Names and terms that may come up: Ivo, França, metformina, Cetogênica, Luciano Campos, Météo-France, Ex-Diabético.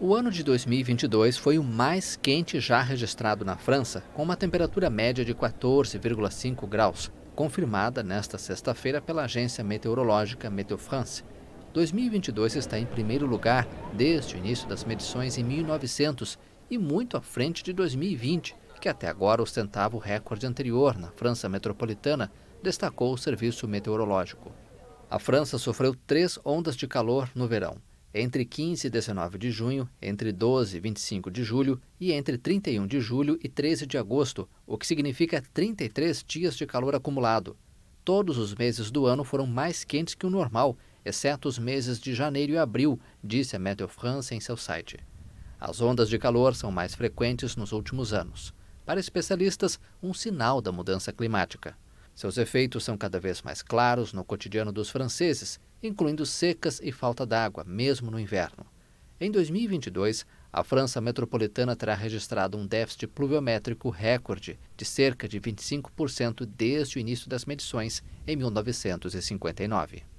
O ano de 2022 foi o mais quente já registrado na França, com uma temperatura média de 14,5 graus, confirmada nesta sexta-feira pela agência meteorológica Météo-France. 2022 está em primeiro lugar desde o início das medições em 1900 e muito à frente de 2020, que até agora ostentava o recorde anterior na França metropolitana, destacou o serviço meteorológico. A França sofreu 3 ondas de calor no verão. Entre 15 e 19 de junho, entre 12 e 25 de julho e entre 31 de julho e 13 de agosto, o que significa 33 dias de calor acumulado. Todos os meses do ano foram mais quentes que o normal, exceto os meses de janeiro e abril, disse a Météo-France em seu site. As ondas de calor são mais frequentes nos últimos anos. Para especialistas, um sinal da mudança climática. Seus efeitos são cada vez mais claros no cotidiano dos franceses, incluindo secas e falta d'água, mesmo no inverno. Em 2022, a França metropolitana terá registrado um déficit pluviométrico recorde de cerca de 25% desde o início das medições em 1959.